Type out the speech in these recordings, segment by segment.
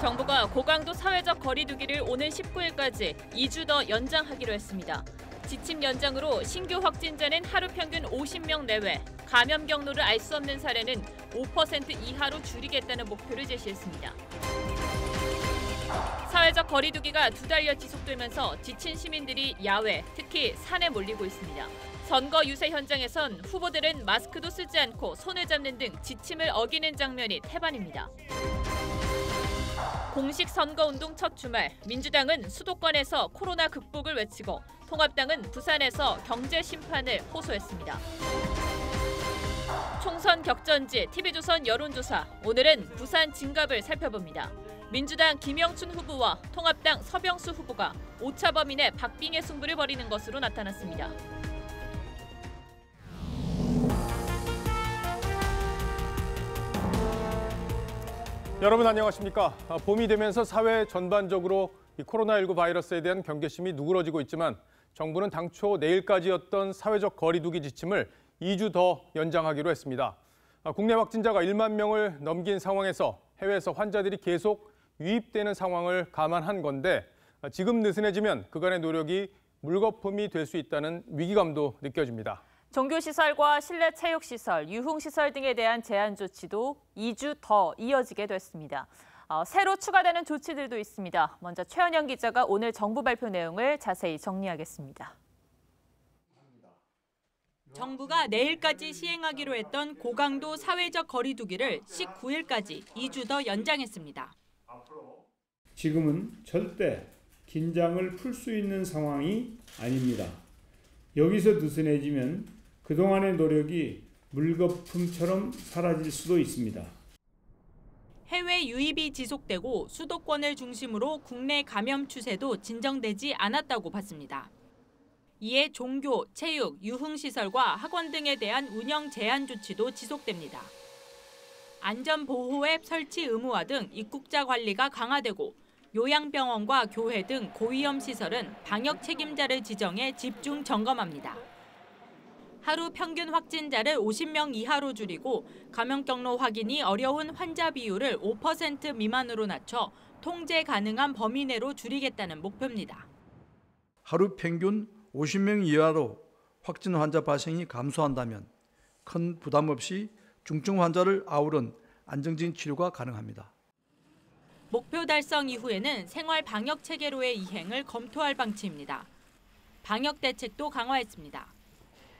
정부가 고강도 사회적 거리두기를 오는 19일까지 2주 더 연장하기로 했습니다. 지침 연장으로 신규 확진자는 하루 평균 50명 내외, 감염 경로를 알 수 없는 사례는 5% 이하로 줄이겠다는 목표를 제시했습니다. 사회적 거리두기가 두 달여 지속되면서 지친 시민들이 야외, 특히 산에 몰리고 있습니다. 선거 유세 현장에선 후보들은 마스크도 쓰지 않고 손을 잡는 등 지침을 어기는 장면이 태반입니다. 공식 선거운동 첫 주말, 민주당은 수도권에서 코로나 극복을 외치고 통합당은 부산에서 경제 심판을 호소했습니다. 총선 격전지 TV조선 여론조사, 오늘은 부산 진갑을 살펴봅니다. 민주당 김영춘 후보와 통합당 서병수 후보가 오차범위내 박빙의 승부를 벌이는 것으로 나타났습니다. 여러분 안녕하십니까? 봄이 되면서 사회 전반적으로 이 코로나19 바이러스에 대한 경계심이 누그러지고 있지만 정부는 당초 내일까지였던 사회적 거리두기 지침을 2주 더 연장하기로 했습니다. 국내 확진자가 1만 명을 넘긴 상황에서 해외에서 환자들이 계속 유입되는 상황을 감안한 건데 지금 느슨해지면 그간의 노력이 물거품이 될 수 있다는 위기감도 느껴집니다. 종교시설과 실내 체육시설, 유흥시설 등에 대한 제한 조치도 2주 더 이어지게 됐습니다. 새로 추가되는 조치들도 있습니다. 먼저 최은영 기자가 오늘 정부 발표 내용을 자세히 정리하겠습니다. 정부가 내일까지 시행하기로 했던 고강도 사회적 거리두기를 19일까지 2주 더 연장했습니다. 지금은 절대 긴장을 풀 수 있는 상황이 아닙니다. 여기서 느슨해지면 그동안의 노력이 물거품처럼 사라질 수도 있습니다. 해외 유입이 지속되고 수도권을 중심으로 국내 감염 추세도 진정되지 않았다고 봤습니다. 이에 종교, 체육, 유흥시설과 학원 등에 대한 운영 제한 조치도 지속됩니다. 안전보호앱 설치 의무화 등 입국자 관리가 강화되고 요양병원과 교회 등 고위험 시설은 방역 책임자를 지정해 집중 점검합니다. 하루 평균 확진자를 50명 이하로 줄이고 감염 경로 확인이 어려운 환자 비율을 5% 미만으로 낮춰 통제 가능한 범위 내로 줄이겠다는 목표입니다. 하루 평균 50명 이하로 확진 환자 발생이 감소한다면 큰 부담 없이 중증 환자를 아우른 안정적인 치료가 가능합니다. 목표 달성 이후에는 생활 방역 체계로의 이행을 검토할 방침입니다. 방역 대책도 강화했습니다.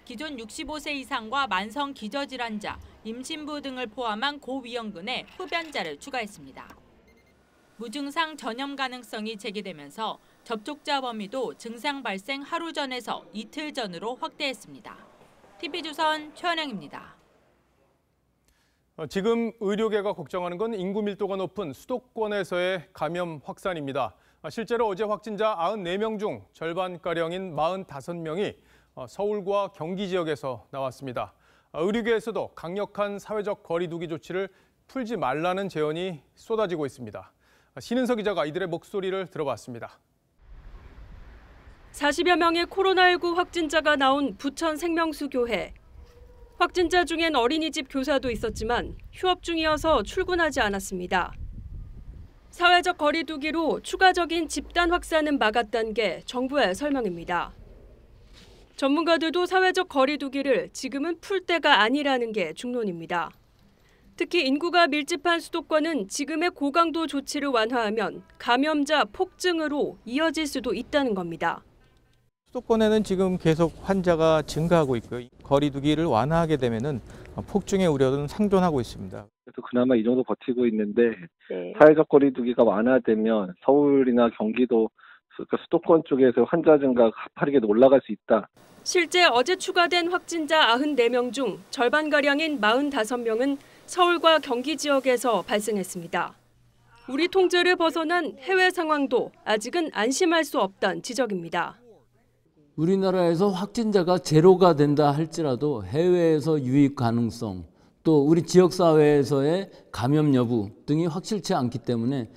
기존 65세 이상과 만성 기저질환자, 임신부 등을 포함한 고위험군에 흡연자를 추가했습니다. 무증상 전염 가능성이 제기되면서 접촉자 범위도 증상 발생 하루 전에서 이틀 전으로 확대했습니다. TV조선 최은영입니다. 지금 의료계가 걱정하는 건 인구 밀도가 높은 수도권에서의 감염 확산입니다. 실제로 어제 확진자 94명 중 절반가량인 45명이 서울과 경기 지역에서 나왔습니다. 의료계에서도 강력한 사회적 거리두기 조치를 풀지 말라는 제언이 쏟아지고 있습니다. 신은석 기자가 이들의 목소리를 들어봤습니다. 40여 명의 코로나19 확진자가 나온 부천 생명수교회. 확진자 중엔 어린이집 교사도 있었지만 휴업 중이어서 출근하지 않았습니다. 사회적 거리두기로 추가적인 집단 확산은 막았다는 게 정부의 설명입니다. 전문가들도 사회적 거리두기를 지금은 풀 때가 아니라는 게 중론입니다. 특히 인구가 밀집한 수도권은 지금의 고강도 조치를 완화하면 감염자 폭증으로 이어질 수도 있다는 겁니다. 수도권에는 지금 계속 환자가 증가하고 있고요. 거리두기를 완화하게 되면은 폭증의 우려는 상존하고 있습니다. 그래서 그나마 이 정도 버티고 있는데 사회적 거리두기가 완화되면 서울이나 경기도 그러니까 수도권 쪽에서 환자 증가가 가파르게 올라갈 수 있다. 실제 어제 추가된 확진자 94명 중 절반가량인 45명은 서울과 경기 지역에서 발생했습니다. 우리 통제를 벗어난 해외 상황도 아직은 안심할 수 없다는 지적입니다. 우리나라에서 확진자가 제로가 된다 할지라도 해외에서 유입 가능성, 또 우리 지역사회에서의 감염 여부 등이 확실치 않기 때문에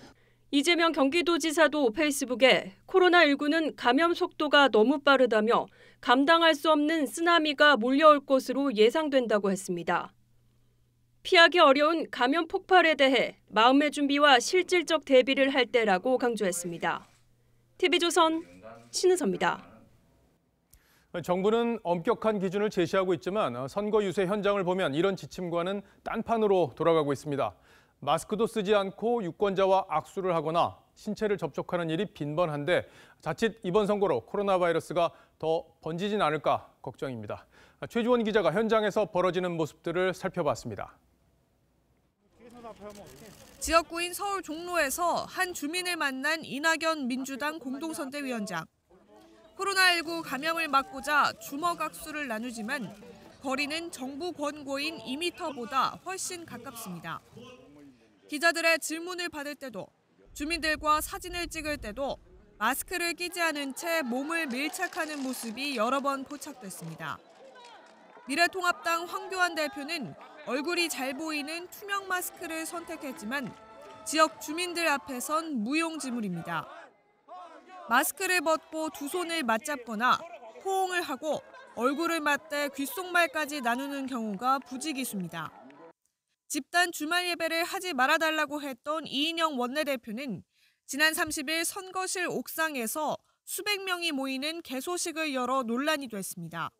이재명 경기도지사도 페이스북에 코로나19는 감염 속도가 너무 빠르다며 감당할 수 없는 쓰나미가 몰려올 것으로 예상된다고 했습니다. 피하기 어려운 감염 폭발에 대해 마음의 준비와 실질적 대비를 할 때라고 강조했습니다. TV조선 신은석입니다. 정부는 엄격한 기준을 제시하고 있지만 선거 유세 현장을 보면 이런 지침과는 딴판으로 돌아가고 있습니다. 마스크도 쓰지 않고 유권자와 악수를 하거나 신체를 접촉하는 일이 빈번한데 자칫 이번 선거로 코로나 바이러스가 더 번지진 않을까 걱정입니다. 최지원 기자가 현장에서 벌어지는 모습들을 살펴봤습니다. 지역구인 서울 종로에서 한 주민을 만난 이낙연 민주당 공동선대위원장. 코로나19 감염을 막고자 주먹 악수를 나누지만 거리는 정부 권고인 2m보다 훨씬 가깝습니다. 기자들의 질문을 받을 때도 주민들과 사진을 찍을 때도 마스크를 끼지 않은 채 몸을 밀착하는 모습이 여러 번 포착됐습니다. 미래통합당 황교안 대표는 얼굴이 잘 보이는 투명 마스크를 선택했지만 지역 주민들 앞에선 무용지물입니다. 마스크를 벗고 두 손을 맞잡거나 포옹을 하고 얼굴을 맞대 귓속말까지 나누는 경우가 부지기수입니다. 집단 주말 예배를 하지 말아달라고 했던 이인영 원내대표는 지난 30일 선거실 옥상에서 수백 명이 모이는 개소식을 열어 논란이 됐습니다.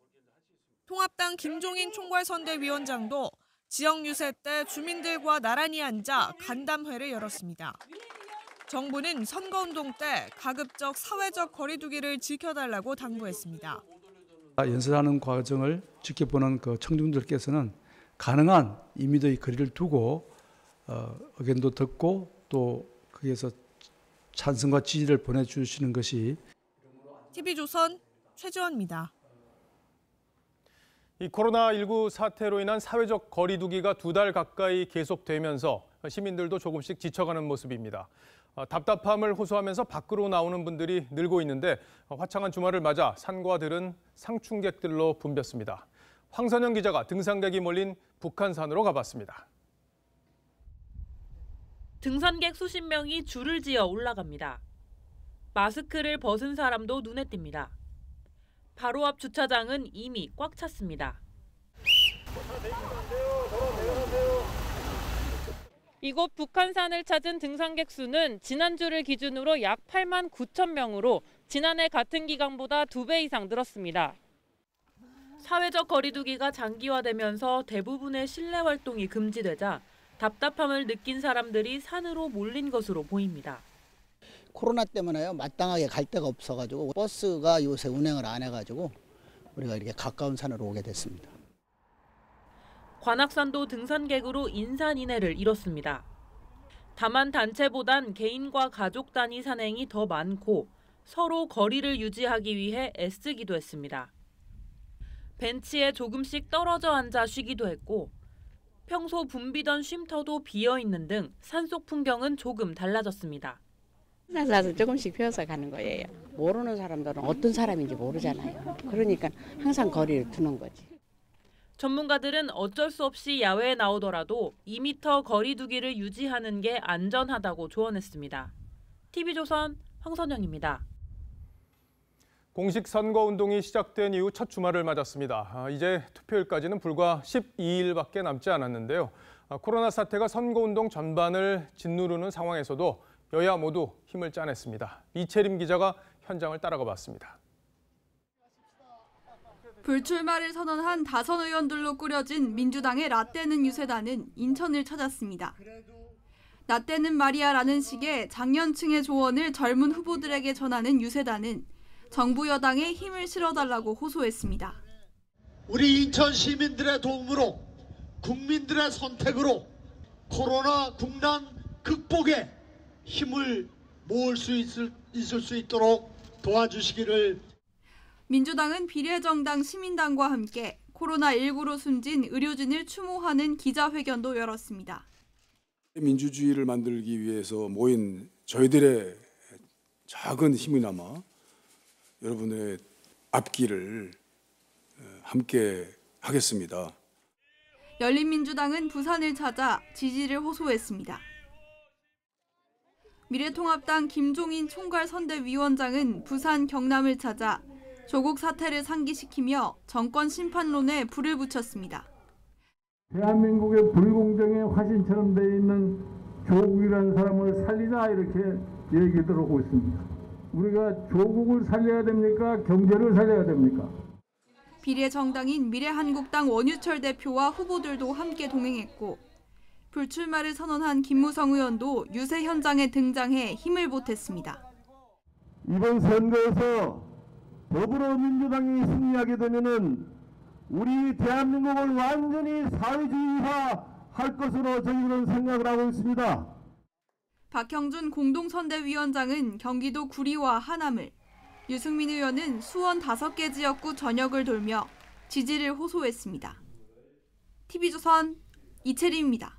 통합당 김종인 총괄선대위원장도 지역 유세 때 주민들과 나란히 앉아 간담회를 열었습니다. 정부는 선거운동 때 가급적 사회적 거리두기를 지켜달라고 당부했습니다. 연설하는 과정을 지켜보는 그 청중들께서는 가능한 2m의 거리를 두고 의견도 듣고 또 거기에서 찬성과 지지를 보내주시는 것이. TV조선 최지원입니다. 이 코로나19 사태로 인한 사회적 거리두기가 두 달 가까이 계속되면서 시민들도 조금씩 지쳐가는 모습입니다. 답답함을 호소하면서 밖으로 나오는 분들이 늘고 있는데 화창한 주말을 맞아 산과 들은 상충객들로 붐볐습니다. 황선영 기자가 등산객이 몰린 북한산으로 가봤습니다. 등산객 수십 명이 줄을 지어 올라갑니다. 마스크를 벗은 사람도 눈에 띕니다. 바로 앞 주차장은 이미 꽉 찼습니다. 이곳 북한산을 찾은 등산객 수는 지난주를 기준으로 약 8만 9천 명으로 지난해 같은 기간보다 2배 이상 늘었습니다. 사회적 거리두기가 장기화되면서 대부분의 실내 활동이 금지되자 답답함을 느낀 사람들이 산으로 몰린 것으로 보입니다. 코로나 때문에요. 마땅하게 갈 데가 없어가지고 버스가 요새 운행을 안 해가지고 우리가 이렇게 가까운 산으로 오게 됐습니다. 관악산도 등산객으로 인산인해를 이뤘습니다. 다만 단체보단 개인과 가족 단위 산행이 더 많고 서로 거리를 유지하기 위해 애쓰기도 했습니다. 벤치에 조금씩 떨어져 앉아 쉬기도 했고 평소 붐비던 쉼터도 비어있는 등 산속 풍경은 조금 달라졌습니다. 산에서 조금씩 피어서 가는 거예요. 모르는 사람들은 어떤 사람인지 모르잖아요. 그러니까 항상 거리를 두는 거지. 전문가들은 어쩔 수 없이 야외에 나오더라도 2m 거리 두기를 유지하는 게 안전하다고 조언했습니다. TV조선 황선영입니다. 공식 선거운동이 시작된 이후 첫 주말을 맞았습니다. 이제 투표일까지는 불과 12일밖에 남지 않았는데요. 코로나 사태가 선거운동 전반을 짓누르는 상황에서도 여야 모두 힘을 짜냈습니다. 이채림 기자가 현장을 따라가 봤습니다. 불출마를 선언한 다선 의원들로 꾸려진 민주당의 라떼는 유세단은 인천을 찾았습니다. 라떼는 말이야라는 식의 장년층의 조언을 젊은 후보들에게 전하는 유세단은 정부 여당에 힘을 실어달라고 호소했습니다. 우리 인천 시민들의 도움으로 국민들의 선택으로 코로나 국난 극복에 힘을 모을 수 있을 수 있도록 도와주시기를. 민주당은 비례정당 시민당과 함께 코로나19로 숨진 의료진을 추모하는 기자회견도 열었습니다. 민주주의를 만들기 위해서 모인 저희들의 작은 힘이나마 여러분의 앞길을 함께 하겠습니다. 열린민주당은 부산을 찾아 지지를 호소했습니다. 미래통합당 김종인 총괄선대위원장은 부산 경남을 찾아 조국 사태를 상기시키며 정권 심판론에 불을 붙였습니다. 대한민국의 불공정의 화신처럼 되어 있는 조국이라는 사람을 살리자 이렇게 얘기들 하고 있습니다. 우리가 조국을 살려야 됩니까? 경제를 살려야 됩니까? 비례 정당인 미래한국당 원유철 대표와 후보들도 함께 동행했고 불출마를 선언한 김무성 의원도 유세 현장에 등장해 힘을 보탰습니다. 이번 선거에서 더불어민주당이 승리하게 되면은 우리 대한민국을 완전히 사회주의화할 것으로 저희는 생각을 하고 있습니다. 박형준 공동선대위원장은 경기도 구리와 하남을, 유승민 의원은 수원 5개 지역구 전역을 돌며 지지를 호소했습니다. TV조선 이채림입니다.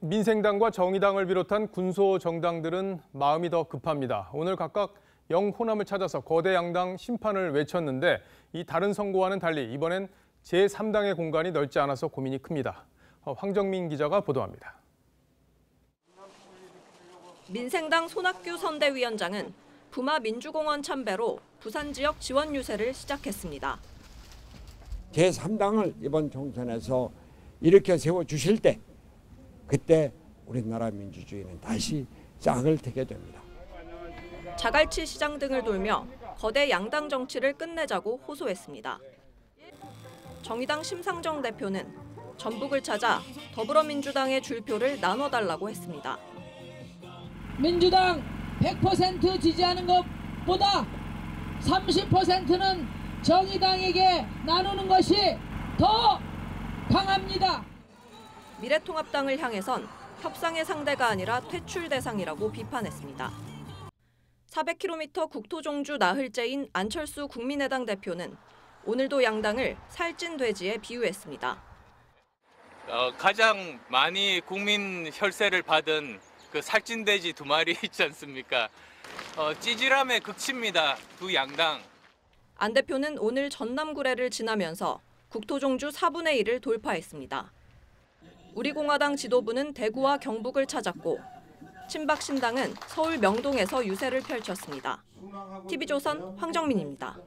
민생당과 정의당을 비롯한 군소 정당들은 마음이 더 급합니다. 오늘 각각 영호남을 찾아서 거대 양당 심판을 외쳤는데 이 다른 선거와는 달리 이번엔 제3당의 공간이 넓지 않아서 고민이 큽니다. 황정민 기자가 보도합니다. 민생당 손학규 선대위원장은 부마민주공원 참배로 부산 지역 지원 유세를 시작했습니다. 제3당을 이번 총선에서 일으켜 세워주실 때 그때 우리나라 민주주의는 다시 싹을 트게 됩니다. 자갈치 시장 등을 돌며 거대 양당 정치를 끝내자고 호소했습니다. 정의당 심상정 대표는 전북을 찾아 더불어민주당의 줄표를 나눠달라고 했습니다. 민주당 100% 지지하는 것보다 30%는 정의당에게 나누는 것이 더 강합니다. 미래통합당을 향해선 협상의 상대가 아니라 퇴출 대상이라고 비판했습니다. 400km 국토종주 나흘째인 안철수 국민의당 대표는 오늘도 양당을 살찐 돼지에 비유했습니다. 가장 많이 국민 혈세를 받은 그 살찐 돼지 2마리 있지 않습니까? 찌질함의 극치입니다. 두 양당. 안 대표는 오늘 전남구례를 지나면서 국토종주 4분의 1을 돌파했습니다. 우리공화당 지도부는 대구와 경북을 찾았고 친박신당은 서울 명동에서 유세를 펼쳤습니다. TV조선 황정민입니다.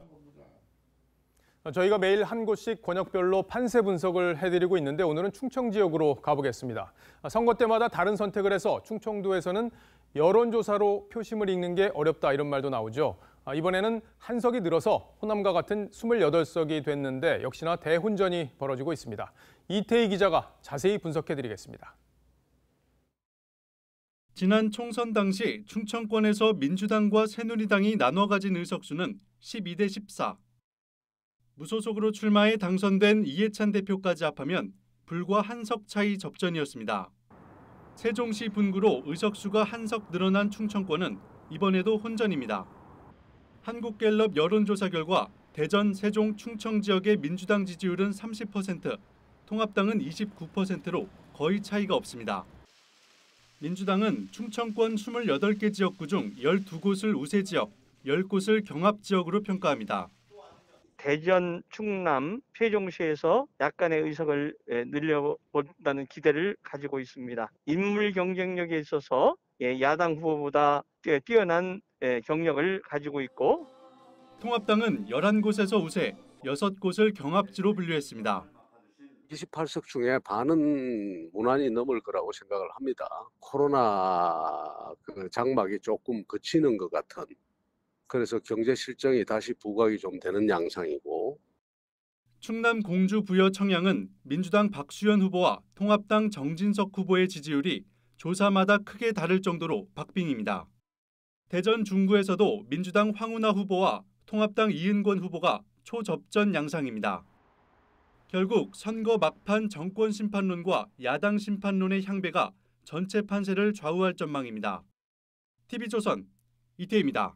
저희가 매일 한 곳씩 권역별로 판세 분석을 해드리고 있는데 오늘은 충청 지역으로 가보겠습니다. 선거 때마다 다른 선택을 해서 충청도에서는 여론조사로 표심을 읽는 게 어렵다 이런 말도 나오죠. 이번에는 한 석이 늘어서 호남과 같은 28석이 됐는데 역시나 대혼전이 벌어지고 있습니다. 이태희 기자가 자세히 분석해드리겠습니다. 지난 총선 당시 충청권에서 민주당과 새누리당이 나눠 가진 의석수는 12대 14. 무소속으로 출마해 당선된 이해찬 대표까지 합하면 불과 한 석 차이 접전이었습니다. 세종시 분구로 의석수가 한 석 늘어난 충청권은 이번에도 혼전입니다. 한국갤럽 여론조사 결과 대전, 세종, 충청 지역의 민주당 지지율은 30%, 통합당은 29%로 거의 차이가 없습니다. 민주당은 충청권 28개 지역구 중 12곳을 우세지역, 10곳을 경합지역으로 평가합니다. 대전, 충남, 세종시에서 약간의 의석을 늘려본다는 기대를 가지고 있습니다. 인물 경쟁력에 있어서 야당 후보보다 뛰어난 경력을 가지고 있고 통합당은 11곳에서 우세, 6곳을 경합지로 분류했습니다. 28석 중에 반은 무난히 넘을 거라고 생각을 합니다. 코로나 그 장막이 조금 그치는 것 같은 그래서 경제 실정이 다시 부각이 좀 되는 양상이고 충남 공주 부여 청양은 민주당 박수현 후보와 통합당 정진석 후보의 지지율이 조사마다 크게 다를 정도로 박빙입니다. 대전 중구에서도 민주당 황운하 후보와 통합당 이은권 후보가 초접전 양상입니다. 결국 선거 막판 정권 심판론과 야당 심판론의 향배가 전체 판세를 좌우할 전망입니다. TV조선 이태희입니다.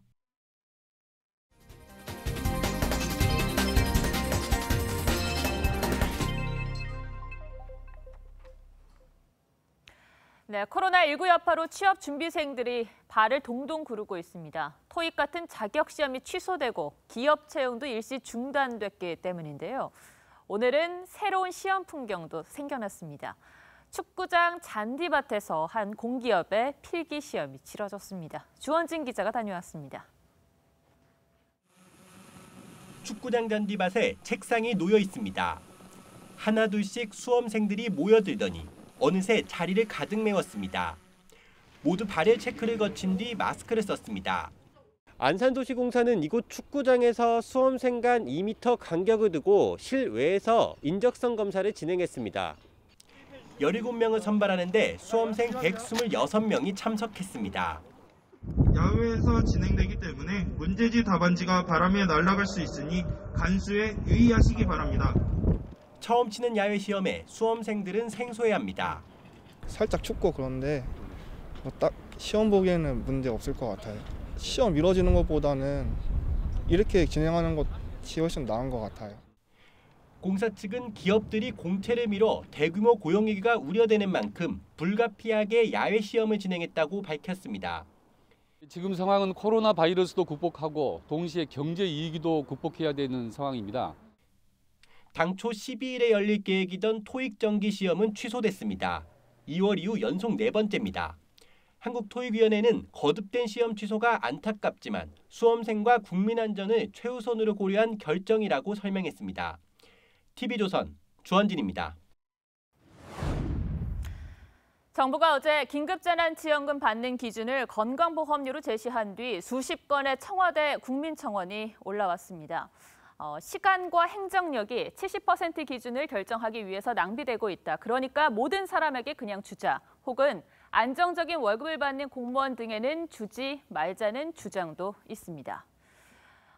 네, 코로나19 여파로 취업 준비생들이 발을 동동 구르고 있습니다. 토익 같은 자격시험이 취소되고 기업 채용도 일시 중단됐기 때문인데요. 오늘은 새로운 시험 풍경도 생겨났습니다. 축구장 잔디밭에서 한 공기업의 필기 시험이 치러졌습니다. 주원진 기자가 다녀왔습니다. 축구장 잔디밭에 책상이 놓여 있습니다. 하나둘씩 수험생들이 모여들더니 어느새 자리를 가득 메웠습니다. 모두 발열 체크를 거친 뒤 마스크를 썼습니다. 안산도시공사는 이곳 축구장에서 수험생 간 2m 간격을 두고 실외에서 인적성 검사를 진행했습니다. 17명을 선발하는데 수험생 126명이 참석했습니다. 야외에서 진행되기 때문에 문제지 답안지가 바람에 날아갈 수 있으니 간수에 유의하시기 바랍니다. 처음 치는 야외 시험에 수험생들은 생소해야 합니다. 살짝 춥고 그런데 딱 시험 보기에는 문제 없을 것 같아요. 시험 미뤄지는 것보다는 이렇게 진행하는 것이 훨씬 나은 것 같아요. 공사 측은 기업들이 공채를 미뤄 대규모 고용위기가 우려되는 만큼 불가피하게 야외 시험을 진행했다고 밝혔습니다. 지금 상황은 코로나 바이러스도 극복하고 동시에 경제 이익도 극복해야 되는 상황입니다. 당초 12일에 열릴 계획이던 토익 정기 시험은 취소됐습니다. 2월 이후 연속 4번째입니다. 한국토익위원회는 거듭된 시험 취소가 안타깝지만 수험생과 국민 안전을 최우선으로 고려한 결정이라고 설명했습니다. TV조선 주원진입니다. 정부가 어제 긴급재난지원금 받는 기준을 건강보험료로 제시한 뒤 수십 건의 청와대 국민청원이 올라왔습니다. 시간과 행정력이 70% 기준을 결정하기 위해서 낭비되고 있다. 그러니까 모든 사람에게 그냥 주자. 혹은 안정적인 월급을 받는 공무원 등에는 주지 말자는 주장도 있습니다.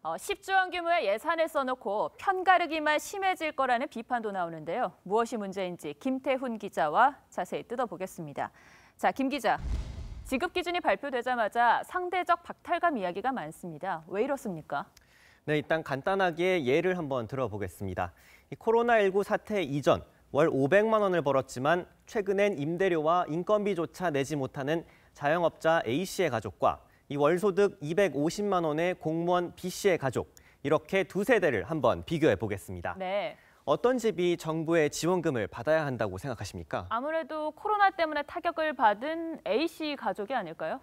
10조 원 규모의 예산을 써놓고 편가르기만 심해질 거라는 비판도 나오는데요. 무엇이 문제인지 김태훈 기자와 자세히 뜯어보겠습니다. 자, 김 기자, 지급 기준이 발표되자마자 상대적 박탈감 이야기가 많습니다. 왜 이렇습니까? 네, 일단 간단하게 예를 한번 들어보겠습니다. 이 코로나19 사태 이전 월 500만 원을 벌었지만 최근엔 임대료와 인건비조차 내지 못하는 자영업자 A씨의 가족과 이 월소득 250만 원의 공무원 B씨의 가족, 이렇게 두 세대를 한번 비교해 보겠습니다. 네. 어떤 집이 정부의 지원금을 받아야 한다고 생각하십니까? 아무래도 코로나 때문에 타격을 받은 A씨 가족이 아닐까요?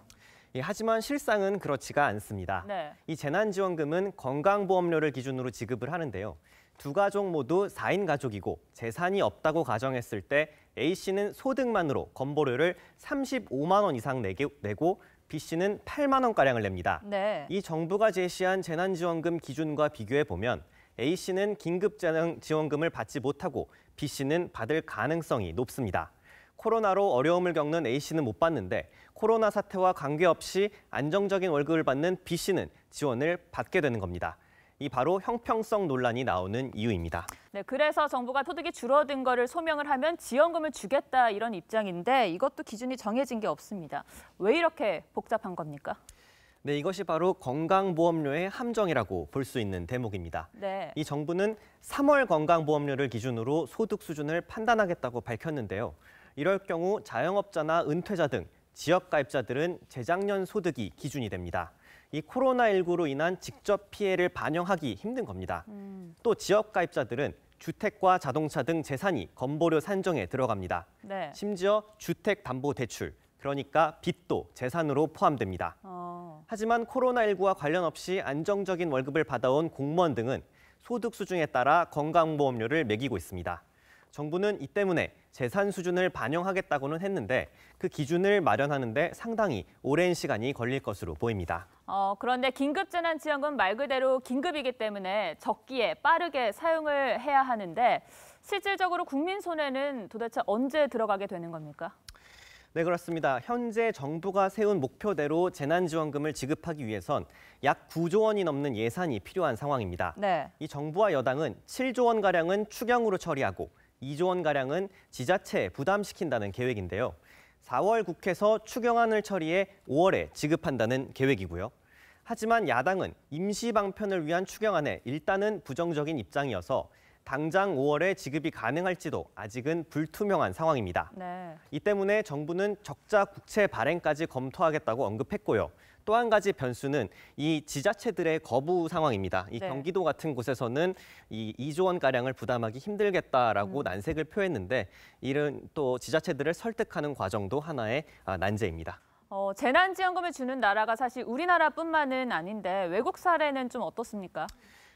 예, 하지만 실상은 그렇지가 않습니다. 네. 이 재난지원금은 건강보험료를 기준으로 지급을 하는데요. 두 가족 모두 4인 가족이고 재산이 없다고 가정했을 때 A씨는 소득만으로 건보료를 35만 원 이상 내고 B씨는 8만 원가량을 냅니다. 네. 이 정부가 제시한 재난지원금 기준과 비교해보면 A씨는 긴급재난지원금을 받지 못하고 B씨는 받을 가능성이 높습니다. 코로나로 어려움을 겪는 A씨는 못 받는데 코로나 사태와 관계없이 안정적인 월급을 받는 B씨는 지원을 받게 되는 겁니다. 이 바로 형평성 논란이 나오는 이유입니다. 네, 그래서 정부가 소득이 줄어든 거를 소명을 하면 지원금을 주겠다 이런 입장인데 이것도 기준이 정해진 게 없습니다. 왜 이렇게 복잡한 겁니까? 네, 이것이 바로 건강보험료의 함정이라고 볼 수 있는 대목입니다. 네. 이 정부는 3월 건강보험료를 기준으로 소득 수준을 판단하겠다고 밝혔는데요. 이럴 경우 자영업자나 은퇴자 등 지역가입자들은 재작년 소득이 기준이 됩니다. 이 코로나19로 인한 직접 피해를 반영하기 힘든 겁니다. 또 지역가입자들은 주택과 자동차 등 재산이 건보료 산정에 들어갑니다. 네. 심지어 주택담보대출, 그러니까 빚도 재산으로 포함됩니다. 하지만 코로나19와 관련 없이 안정적인 월급을 받아온 공무원 등은 소득 수준에 따라 건강보험료를 매기고 있습니다. 정부는 이 때문에 재산 수준을 반영하겠다고는 했는데 그 기준을 마련하는 데 상당히 오랜 시간이 걸릴 것으로 보입니다. 그런데 긴급재난지원금 말 그대로 긴급이기 때문에 적기에 빠르게 사용을 해야 하는데 실질적으로 국민 손에는 도대체 언제 들어가게 되는 겁니까? 네, 그렇습니다. 현재 정부가 세운 목표대로 재난지원금을 지급하기 위해선 약 9조 원이 넘는 예산이 필요한 상황입니다. 네. 이 정부와 여당은 7조 원가량은 추경으로 처리하고 2조 원가량은 지자체에 부담시킨다는 계획인데요. 4월 국회에서 추경안을 처리해 5월에 지급한다는 계획이고요. 하지만 야당은 임시 방편을 위한 추경안에 일단은 부정적인 입장이어서 당장 5월에 지급이 가능할지도 아직은 불투명한 상황입니다. 네. 이 때문에 정부는 적자 국채 발행까지 검토하겠다고 언급했고요. 또 한 가지 변수는 이 지자체들의 거부 상황입니다. 이 네. 경기도 같은 곳에서는 이 2조 원가량을 부담하기 힘들겠다라고 난색을 표했는데 이런 또 지자체들을 설득하는 과정도 하나의 난제입니다. 재난지원금을 주는 나라가 사실 우리나라뿐만은 아닌데 외국 사례는 좀 어떻습니까?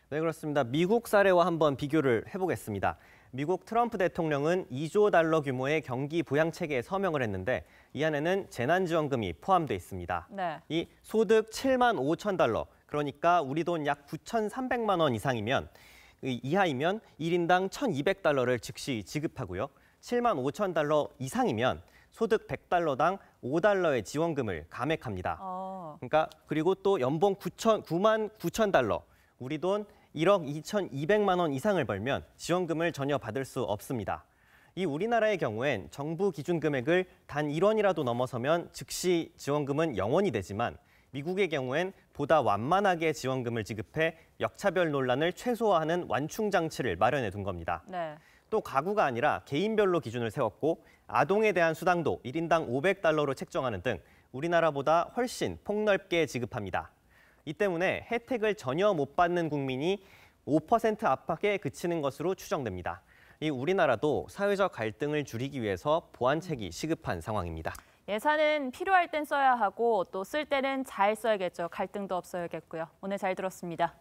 네, 그렇습니다. 미국 사례와 한번 비교를 해보겠습니다. 미국 트럼프 대통령은 2조 달러 규모의 경기 부양책에 서명을 했는데 이 안에는 재난지원금이 포함돼 있습니다. 네. 이 소득 7만 5천 달러, 그러니까 우리 돈 약 9,300만 원 이하이면 1인당 1,200달러를 즉시 지급하고요. 7만 5천 달러 이상이면 소득 100달러당 5달러의 지원금을 감액합니다. 그러니까 그리고 또 연봉 9만 9천 달러, 우리 돈 1억 2,200만 원 이상을 벌면 지원금을 전혀 받을 수 없습니다. 이 우리나라의 경우엔 정부 기준 금액을 단 1원이라도 넘어서면 즉시 지원금은 0원이 되지만 미국의 경우엔 보다 완만하게 지원금을 지급해 역차별 논란을 최소화하는 완충 장치를 마련해 둔 겁니다. 네. 또 가구가 아니라 개인별로 기준을 세웠고 아동에 대한 수당도 1인당 500달러로 책정하는 등 우리나라보다 훨씬 폭넓게 지급합니다. 이 때문에 혜택을 전혀 못 받는 국민이 5% 압박에 그치는 것으로 추정됩니다. 이 우리나라도 사회적 갈등을 줄이기 위해서 보완책이 시급한 상황입니다. 예산은 필요할 땐 써야 하고 또 쓸 때는 잘 써야겠죠. 갈등도 없어야겠고요. 오늘 잘 들었습니다.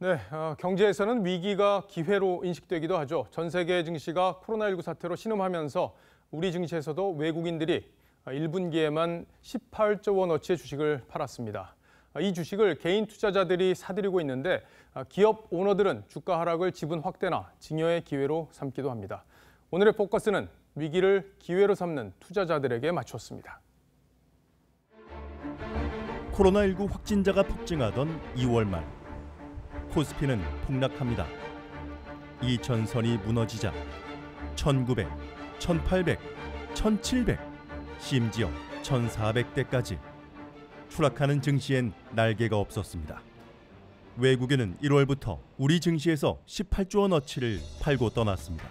네, 경제에서는 위기가 기회로 인식되기도 하죠. 전 세계 증시가 코로나19 사태로 신음하면서 우리 증시에서도 외국인들이 1분기에만 18조 원어치의 주식을 팔았습니다. 이 주식을 개인 투자자들이 사들이고 있는데 기업 오너들은 주가 하락을 지분 확대나 증여의 기회로 삼기도 합니다. 오늘의 포커스는 위기를 기회로 삼는 투자자들에게 맞췄습니다. 코로나19 확진자가 폭증하던 2월 말, 코스피는 폭락합니다. 이 전선이 무너지자 1900, 1800, 1700 심지어 1,400대까지 추락하는 증시엔 날개가 없었습니다. 외국인은 1월부터 우리 증시에서 18조 원어치를 팔고 떠났습니다.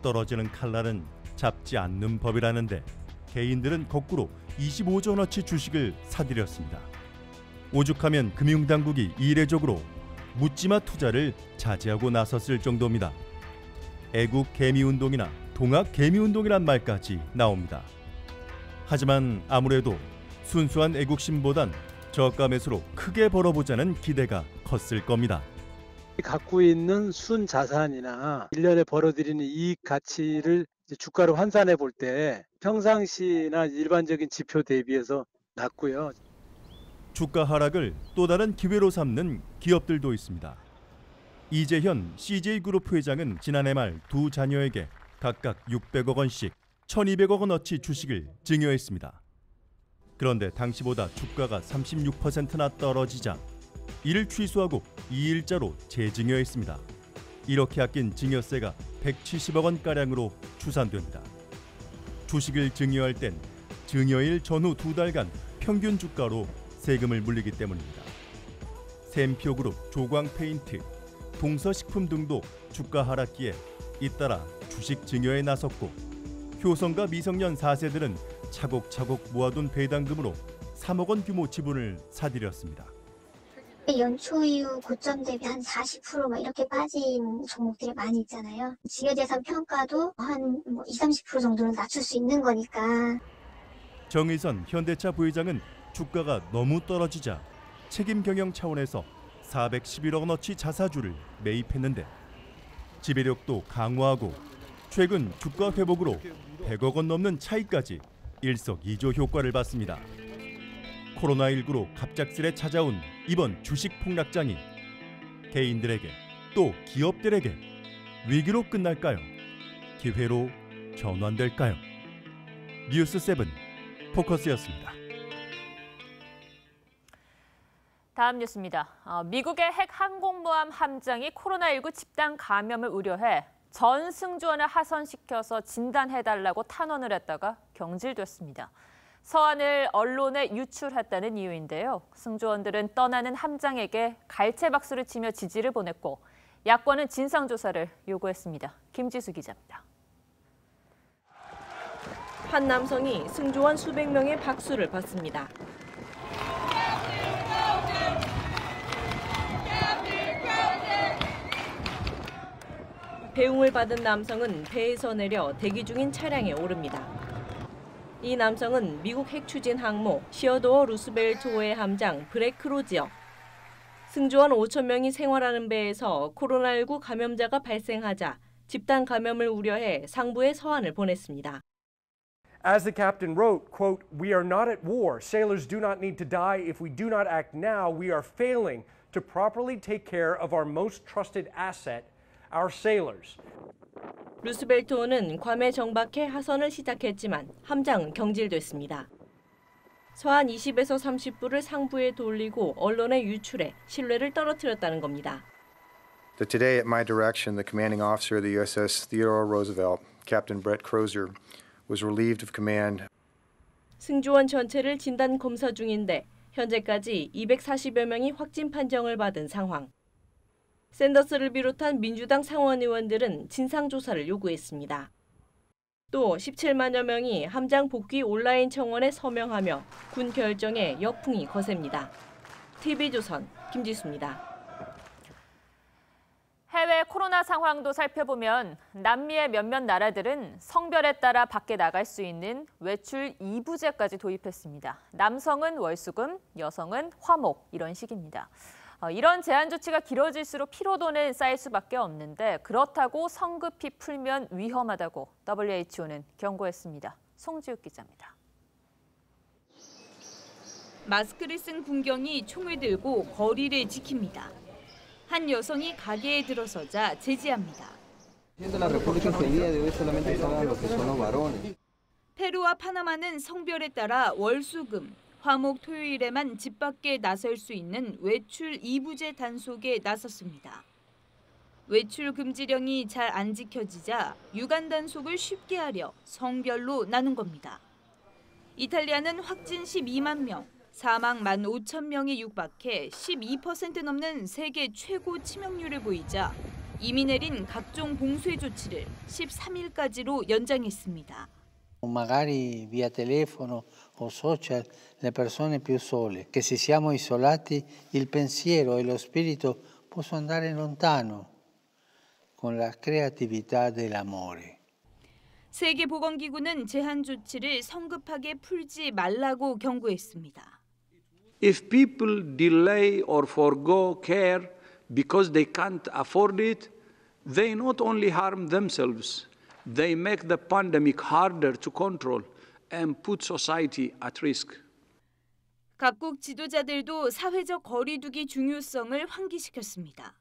떨어지는 칼날은 잡지 않는 법이라는데 개인들은 거꾸로 25조 원어치 주식을 사들였습니다. 오죽하면 금융당국이 이례적으로 묻지마 투자를 자제하고 나섰을 정도입니다. 애국 개미운동이나 동학 개미운동이란 말까지 나옵니다. 하지만 아무래도 순수한 애국심보단 저가 매수로 크게 벌어보자는 기대가 컸을 겁니다. 갖고 있는 순자산이나 1년에 벌어들이는 이익 가치를 주가로 환산해 볼 때 평상시나 일반적인 지표 대비해서 낮고요. 주가 하락을 또 다른 기회로 삼는 기업들도 있습니다. 이재현 CJ그룹 회장은 지난해 말 두 자녀에게 각각 600억 원씩 1,200억 원어치 주식을 증여했습니다. 그런데 당시보다 주가가 36%나 떨어지자 이를 취소하고 2일자로 재증여했습니다. 이렇게 아낀 증여세가 170억 원가량으로 추산됩니다. 주식을 증여할 땐 증여일 전후 두 달간 평균 주가로 세금을 물리기 때문입니다. 샘표그룹, 조광페인트, 동서식품 등도 주가 하락기에 잇따라 주식 증여에 나섰고 효성과 미성년 4세들은 차곡차곡 모아둔 배당금으로 3억 원 규모 지분을 사들였습니다. 연초 이후 고점 대비 한 40% 막 이렇게 빠진 종목들이 많이 있잖아요. 증여재산 평가도 한 20-30% 정도는 낮출 수 있는 거니까. 정의선 현대차 부회장은 주가가 너무 떨어지자 책임 경영 차원에서 411억 원어치 자사주를 매입했는데 지배력도 강화하고 최근 주가 회복으로 100억 원 넘는 차익까지 일석이조 효과를 봤습니다. 코로나19로 갑작스레 찾아온 이번 주식 폭락장이 개인들에게 또 기업들에게 위기로 끝날까요? 기회로 전환될까요? 뉴스7 포커스였습니다. 다음 뉴스입니다. 미국의 핵 항공모함 함장이 코로나19 집단 감염을 우려해 전 승조원을 하선시켜서 진단해달라고 탄원을 했다가 경질됐습니다. 서한을 언론에 유출했다는 이유인데요. 승조원들은 떠나는 함장에게 갈채박수를 치며 지지를 보냈고 야권은 진상조사를 요구했습니다. 김지수 기자입니다. 한 남성이 승조원 수백 명의 박수를 받습니다. 배웅을 받은 남성은 배에서 내려 대기 중인 차량에 오릅니다. 이 남성은 미국 핵 추진 항모 시어도어 루스벨트 호의 함장 브렉 크로지어. 승조원 5,000명이 생활하는 배에서 코로나19 감염자가 발생하자 집단 감염을 우려해 상부에 서한을 보냈습니다. As the captain wrote, quote, "We are not at war. Sailors do not need to die. If we do not act now, we are failing to properly take care of our most trusted asset, our sailors." 루스벨트호는 괌에 정박해 하선을 시작했지만 함장은 경질됐습니다. 서한 20에서 30부를 상부에 돌리고 언론에 유출해 신뢰를 떨어뜨렸다는 겁니다. Today, at my direction, the commanding officer of the USS Theodore Roosevelt, Captain Brett Crozier, was relieved of command. 승조원 전체를 진단 검사 중인데 현재까지 240여 명이 확진 판정을 받은 상황. 샌더스를 비롯한 민주당 상원의원들은 진상조사를 요구했습니다. 또 17만여 명이 함장 복귀 온라인 청원에 서명하며 군 결정에 역풍이 거셉니다. TV조선 김지수입니다. 해외 코로나 상황도 살펴보면 남미의 몇몇 나라들은 성별에 따라 밖에 나갈 수 있는 외출 2부제까지 도입했습니다. 남성은 월수금, 여성은 화목 이런 식입니다. 이런 제한 조치가 길어질수록 피로도는 쌓일 수밖에 없는데 그렇다고 성급히 풀면 위험하다고 WHO는 경고했습니다. 송지욱 기자입니다. 마스크를 쓴 군경이 총을 들고 거리를 지킵니다. 한 여성이 가게에 들어서자 제지합니다. 페루와 파나마는 성별에 따라 월수금, 화목 토요일에만 집 밖에 나설 수 있는 외출 2부제 단속에 나섰습니다. 외출 금지령이 잘 안 지켜지자 유관 단속을 쉽게 하려 성별로 나눈 겁니다. 이탈리아는 확진 12만 명. 사망 15,000명에 육박해 12% 넘는 세계 최고 치명률을 보이자 이미 내린 각종 봉쇄 조치를 13일까지로 연장했습니다. Magari via telefono o social le persone più sole che si siamo isolati il pensiero e lo spirito posso andare lontano con la creatività dell'amore. 세계보건기구는 제한 조치를 성급하게 풀지 말라고 경고했습니다. If people delay or forego care because they can't afford it, they not only harm themselves, they make the pandemic harder to control and put society at risk. 각국 지도자들도 사회적 거리두기 중요성을 환기시켰습니다.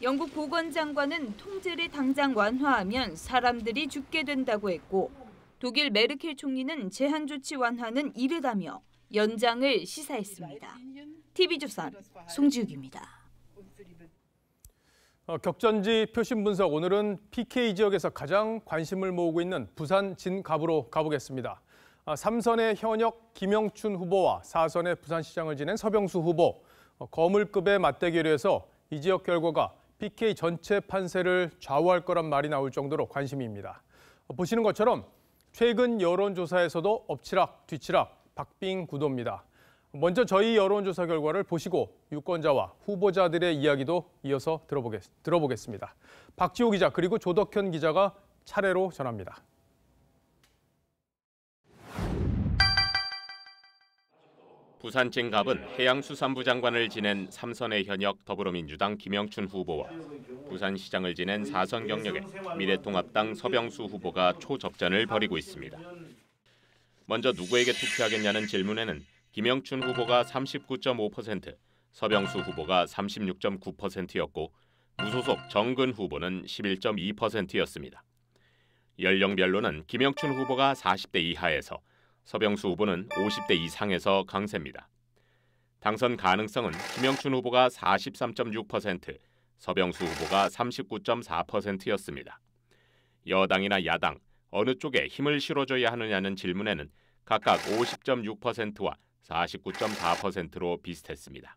영국 보건장관은 통제를 당장 완화하면 사람들이 죽게 된다고 했고, 독일 메르켈 총리는 제한 조치 완화는 이르다며 연장을 시사했습니다. TV조선 송지욱입니다. 격전지 표심 분석, 오늘은 PK 지역에서 가장 관심을 모으고 있는 부산 진갑으로 가보겠습니다. 3선의 현역 김영춘 후보와 4선의 부산시장을 지낸 서병수 후보, 거물급의 맞대결에서 이 지역 결과가 PK 전체 판세를 좌우할 거란 말이 나올 정도로 관심입니다. 보시는 것처럼 최근 여론조사에서도 엎치락 뒤치락 박빙 구도입니다. 먼저 저희 여론조사 결과를 보시고 유권자와 후보자들의 이야기도 이어서 들어보겠습니다. 박지호 기자 그리고 조덕현 기자가 차례로 전합니다. 부산 진갑은 해양수산부 장관을 지낸 3선의 현역 더불어민주당 김영춘 후보와 부산시장을 지낸 4선 경력의 미래통합당 서병수 후보가 초접전을 벌이고 있습니다. 먼저 누구에게 투표하겠냐는 질문에는 김영춘 후보가 39.5%, 서병수 후보가 36.9%였고 무소속 정근 후보는 11.2%였습니다. 연령별로는 김영춘 후보가 40대 이하에서 서병수 후보는 50대 이상에서 강세입니다. 당선 가능성은 김영춘 후보가 43.6%, 서병수 후보가 39.4%였습니다. 여당이나 야당, 어느 쪽에 힘을 실어줘야 하느냐는 질문에는 각각 50.6%와 49.4%로 비슷했습니다.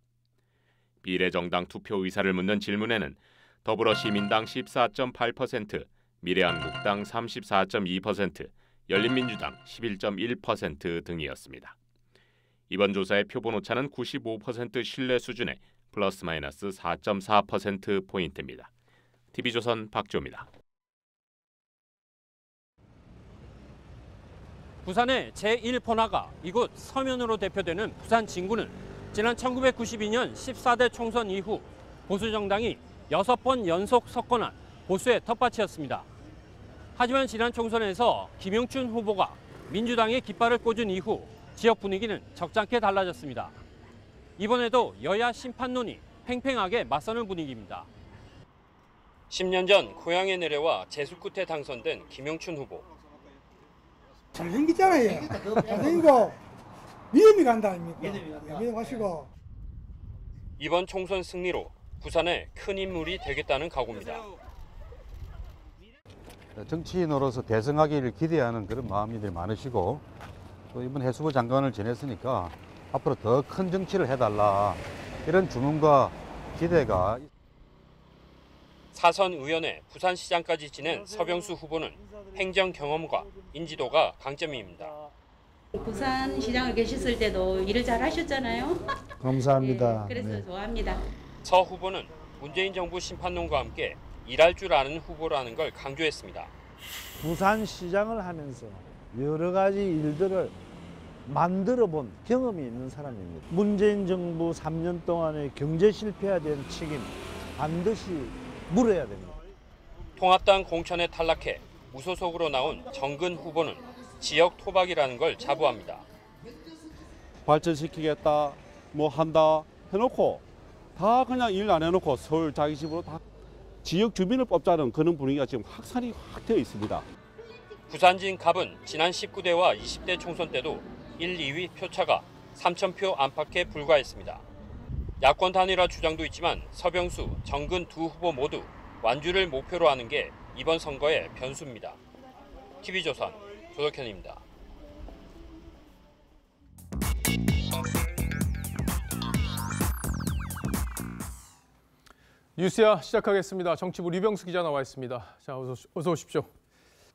비례정당 투표 의사를 묻는 질문에는 더불어시민당 14.8%, 미래한국당 34.2%, 열린민주당 11.1% 등이었습니다. 이번 조사의 표본 오차는 95% 신뢰 수준의 플러스 마이너스 4.4%포인트입니다. TV조선 박지호입니다. 부산의 제1번화가 이곳 서면으로 대표되는 부산 진구는 지난 1992년 14대 총선 이후 보수 정당이 6번 연속 석권한 보수의 텃밭이었습니다. 하지만 지난 총선에서 김영춘 후보가 민주당에 깃발을 꽂은 이후 지역 분위기는 적잖게 달라졌습니다. 이번에도 여야 심판론이 팽팽하게 맞서는 분위기입니다. 10년 전 고향에 내려와 재수 끝에 당선된 김영춘 후보. 잘생기잖아요. 잘생기고 믿음이 간다 아닙니까? 믿음하시고. 이번 총선 승리로 부산에 큰 인물이 되겠다는 각오입니다. 정치인으로서 대성하기를 기대하는 그런 마음이 많으시고 또 이번 해수부 장관을 지냈으니까 앞으로 더 큰 정치를 해달라 이런 주문과 기대가. 사선 의원에 부산시장까지 지낸 서병수 후보는 행정 경험과 인지도가 강점입니다. 부산시장을 계셨을 때도 일을 잘 하셨잖아요. 감사합니다. 네, 그래서 네. 좋아합니다. 서 후보는 문재인 정부 심판론과 함께 일할 줄 아는 후보라는 걸 강조했습니다. 부산시장을 하면서 여러 가지 일들을 만들어 본 경험이 있는 사람입니다. 문재인 정부 3년 동안의 경제 실패에 대한 책임 반드시 물어야 됩니다. 통합당 공천에 탈락해 무소속으로 나온 정근 후보는 지역 토박이라는 걸 자부합니다. 발전시키겠다, 뭐 한다 해놓고 다 그냥 일 안 해놓고 서울 자기 집으로 다 지역 주민을 뽑자는 그런 분위기가 지금 확산이 확 되어 있습니다. 부산진 갑은 지난 19대와 20대 총선 때도 1, 2위 표차가 3,000표 안팎에 불과했습니다. 야권 단일화 주장도 있지만 서병수, 정근 두 후보 모두 완주를 목표로 하는 게 이번 선거의 변수입니다. TV조선 조덕현입니다. 뉴스야 시작하겠습니다. 정치부 류병수 기자 나와 있습니다. 자, 어서 오십시오.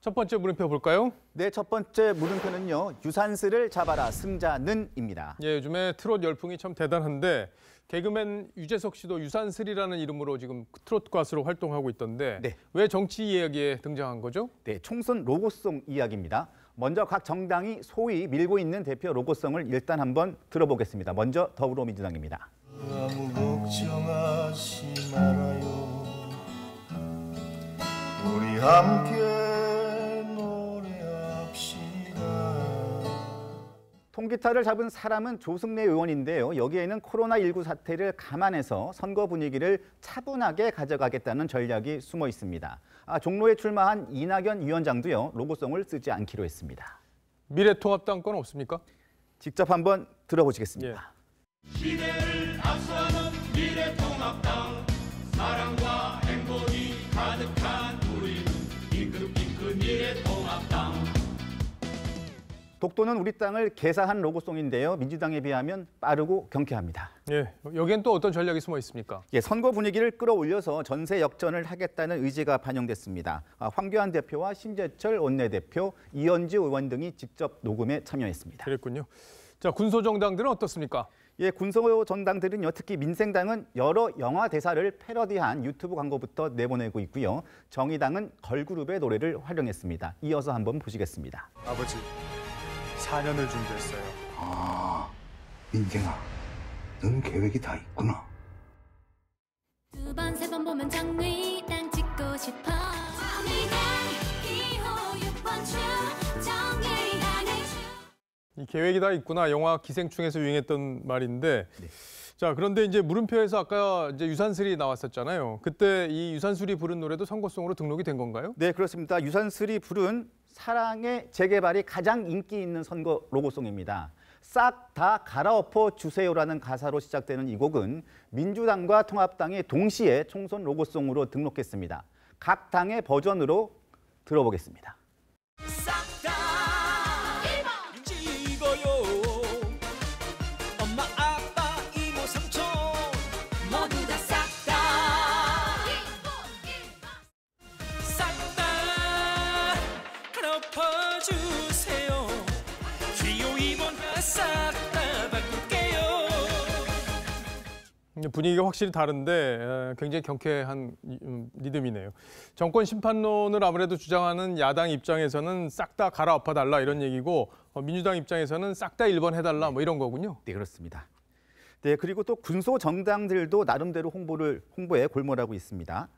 첫 번째 물음표 볼까요? 네, 첫 번째 물음표는요. 유산슬을 잡아라 승자는입니다. 예, 요즘에 트롯 열풍이 참 대단한데 개그맨 유재석 씨도 유산슬이라는 이름으로 지금 트롯 가수로 활동하고 있던데 네. 왜 정치 이야기에 등장한 거죠? 네, 총선 로고송 이야기입니다. 먼저 각 정당이 소위 밀고 있는 대표 로고송을 일단 한번 들어보겠습니다. 먼저 더불어민주당입니다. 아무 걱정하지 말아요. 우리 함께 노래합시다. 통기타를 잡은 사람은 조승래 의원인데요. 여기에는 코로나19 사태를 감안해서 선거 분위기를 차분하게 가져가겠다는 전략이 숨어 있습니다. 종로에 출마한 이낙연 위원장도요. 로고송을 쓰지 않기로 했습니다. 미래통합당 건 없습니까? 직접 한번 들어보시겠습니다. 예. 시대를 앞서는 미래통합당 사랑과 행복이 가득한 우리 빙끈빙끈 미래통합당. 독도는 우리 땅을 개사한 로고송인데요. 민주당에 비하면 빠르고 경쾌합니다. 예, 여기엔 또 어떤 전략이 숨어 있습니까? 예, 선거 분위기를 끌어올려서 전세 역전을 하겠다는 의지가 반영됐습니다. 황교안 대표와 신재철 원내대표, 이현주 의원 등이 직접 녹음에 참여했습니다. 그랬군요. 자, 군소 정당들은 어떻습니까? 예, 군소 정당들은요, 특히 민생당은 여러 영화 대사를 패러디한 유튜브 광고부터 내보내고 있고요. 정의당은 걸그룹의 노래를 활용했습니다. 이어서 한번 보시겠습니다. 아버지, 4년을 준비했어요. 아, 민생아, 너는 계획이 다 있구나. 2번, 3번 보면 정의당 찍고 싶어. 이 계획이 다 있구나. 영화 기생충에서 유행했던 말인데, 네. 자 그런데 이제 물음표에서 아까 이제 유산슬이 나왔었잖아요. 그때 이 유산슬이 부른 노래도 선거송으로 등록이 된 건가요? 네, 그렇습니다. 유산슬이 부른 사랑의 재개발이 가장 인기 있는 선거 로고송입니다. 싹 다 갈아엎어 주세요라는 가사로 시작되는 이 곡은 민주당과 통합당이 동시에 총선 로고송으로 등록했습니다. 각 당의 버전으로 들어보겠습니다. 분위기가 확실히 다른데 굉장히 경쾌한 리듬이네요. 정권 심판론을 아무래도 주장하는 야당 입장에서는 싹 다 갈아엎어달라 이런 얘기고 민주당 입장에서는 싹 다 1번 해달라 뭐 이런 거군요. 네, 그렇습니다. 네, 그리고 또 군소 정당들도 나름대로 홍보에 골몰하고 있습니다.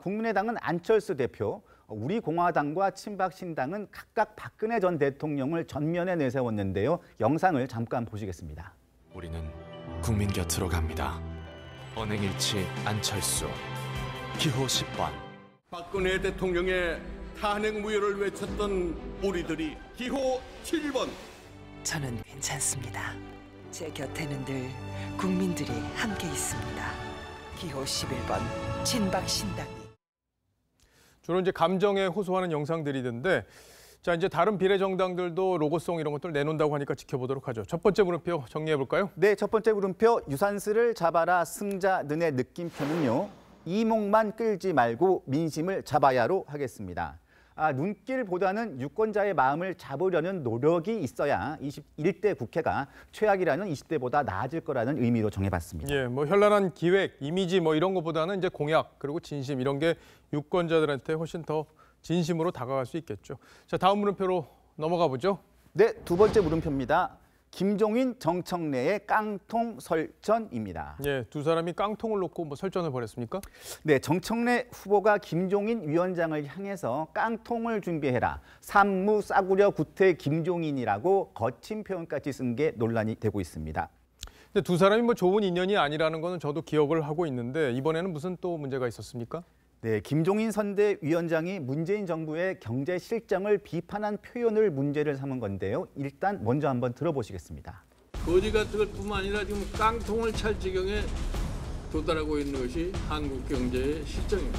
국민의당은 안철수 대표, 우리공화당과 친박신당은 각각 박근혜 전 대통령을 전면에 내세웠는데요. 영상을 잠깐 보시겠습니다. 우리는 국민 곁으로 갑니다. 언행일치 안철수, 기호 10번. 박근혜 대통령의 탄핵 무효를 외쳤던 우리들이 기호 7번. 저는 괜찮습니다. 제 곁에는 늘 국민들이 함께 있습니다. 기호 11번 친박신당이. 주로 이제 감정에 호소하는 영상들이던데, 자 이제 다른 비례정당들도 로고송 이런 것들 내놓는다고 하니까 지켜보도록 하죠. 첫 번째 물음표 정리해볼까요? 네, 첫 번째 물음표 유산슬을 잡아라 승자 눈의 느낌표는요. 이목만 끌지 말고 민심을 잡아야로 하겠습니다. 눈길보다는 유권자의 마음을 잡으려는 노력이 있어야 21대 국회가 최악이라는 20대보다 나아질 거라는 의미로 정해봤습니다. 예, 뭐 현란한 기획, 이미지 뭐 이런 것보다는 이제 공약 그리고 진심 이런 게 유권자들한테 훨씬 더 진심으로 다가갈 수 있겠죠. 자, 다음 물음표로 넘어가 보죠. 네, 두 번째 물음표입니다. 김종인, 정청래의 깡통 설전입니다. 네, 두 사람이 깡통을 놓고 뭐 설전을 벌였습니까? 네, 정청래 후보가 김종인 위원장을 향해서 깡통을 준비해라. 산무 싸구려 구태 김종인이라고 거친 표현까지 쓴 게 논란이 되고 있습니다. 근데 두 사람이 뭐 좋은 인연이 아니라는 거는 저도 기억을 하고 있는데 이번에는 무슨 또 문제가 있었습니까? 네, 김종인 선대위원장이 문재인 정부의 경제 실정을 비판한 표현을 문제를 삼은 건데요. 일단 먼저 한번 들어보시겠습니다. 거지 같은 것 뿐만 아니라 지금 깡통을 찰 지경에 도달하고 있는 것이 한국 경제의 실정입니다.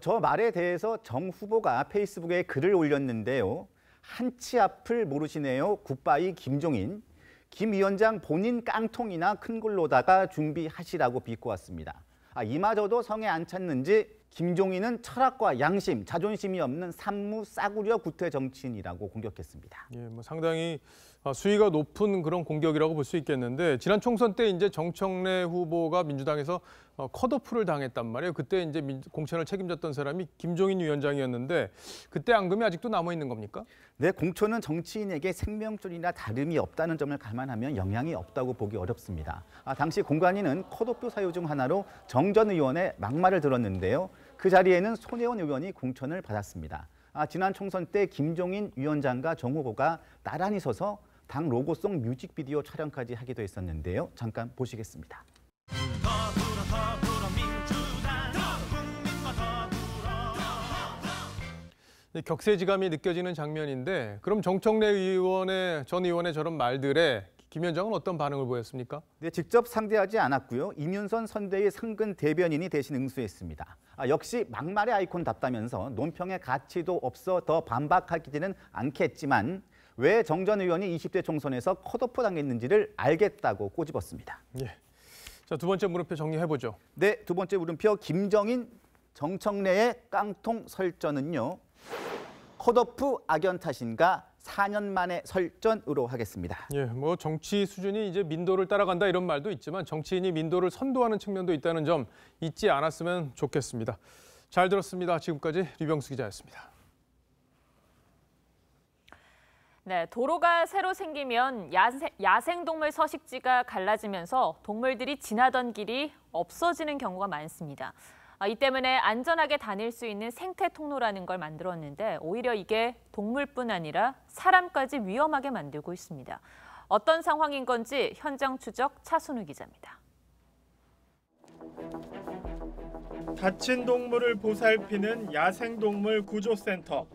저 말에 대해서 정 후보가 페이스북에 글을 올렸는데요. 한치 앞을 모르시네요. 굿바이 김종인. 김 위원장 본인 깡통이나 큰 걸로다가 준비하시라고 비꼬았습니다. 이마저도 성에 안 찼는지 김종인은 철학과 양심, 자존심이 없는 산무 싸구려 구태 정치인이라고 공격했습니다. 예, 뭐 상당히 수위가 높은 그런 공격이라고 볼 수 있겠는데 지난 총선 때 이제 정청래 후보가 민주당에서 컷오프를 당했단 말이에요. 그때 이제 공천을 책임졌던 사람이 김종인 위원장이었는데 그때 앙금이 아직도 남아 있는 겁니까? 네, 공천은 정치인에게 생명줄이나 다름이 없다는 점을 감안하면 영향이 없다고 보기 어렵습니다. 당시 공관위는 컷오프 사유 중 하나로 정 전 의원의 막말을 들었는데요. 그 자리에는 손혜원 의원이 공천을 받았습니다. 지난 총선 때 김종인 위원장과 정 후보가 나란히 서서 당 로고송 뮤직비디오 촬영까지 하기도 했었는데요. 잠깐 보시겠습니다. 격세지감이 느껴지는 장면인데 그럼 정청래 전 의원의 저런 말들에 김 위원장은 어떤 반응을 보였습니까? 네, 직접 상대하지 않았고요. 임윤선 선대위 상근 대변인이 대신 응수했습니다. 역시 막말의 아이콘답다면서 논평의 가치도 없어 더 반박하기는 않겠지만 왜 정 전 의원이 20대 총선에서 컷오프 당했는지를 알겠다고 꼬집었습니다. 예. 자, 두 번째 물음표 정리해보죠. 네, 두 번째 물음표 김종인, 정청래의 깡통 설전은요. 컷오프 악연 탓인가 4년 만에 설전으로 하겠습니다. 예, 뭐 정치 수준이 이제 민도를 따라간다 이런 말도 있지만 정치인이 민도를 선도하는 측면도 있다는 점 잊지 않았으면 좋겠습니다. 잘 들었습니다. 지금까지 류병수 기자였습니다. 네, 도로가 새로 생기면 야생동물 서식지가 갈라지면서 동물들이 지나던 길이 없어지는 경우가 많습니다. 이 때문에 안전하게 다닐 수 있는 생태 통로라는 걸 만들었는데 오히려 이게 동물뿐 아니라 사람까지 위험하게 만들고 있습니다. 어떤 상황인 건지 현장 추적 차순우 기자입니다. 다친 동물을 보살피는 야생동물 구조센터.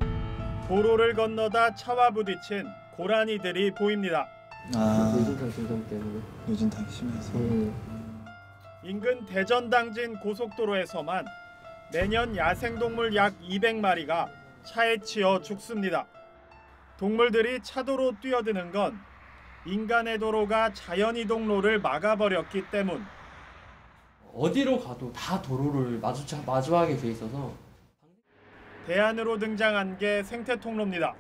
도로를 건너다 차와 부딪힌 고라니들이 보입니다. 요즘 때문에. 요즘 다 심해서. 인근 대전 당진 고속도로에서만 매년 야생동물 약 200마리가 차에 치여 죽습니다. 동물들이 차도로 뛰어드는 건 인간의 도로가 자연이동로를 막아버렸기 때문. 어디로 가도 다 도로를 마주하게 돼 있어서. 대안으로 등장한 게 생태통로입니다.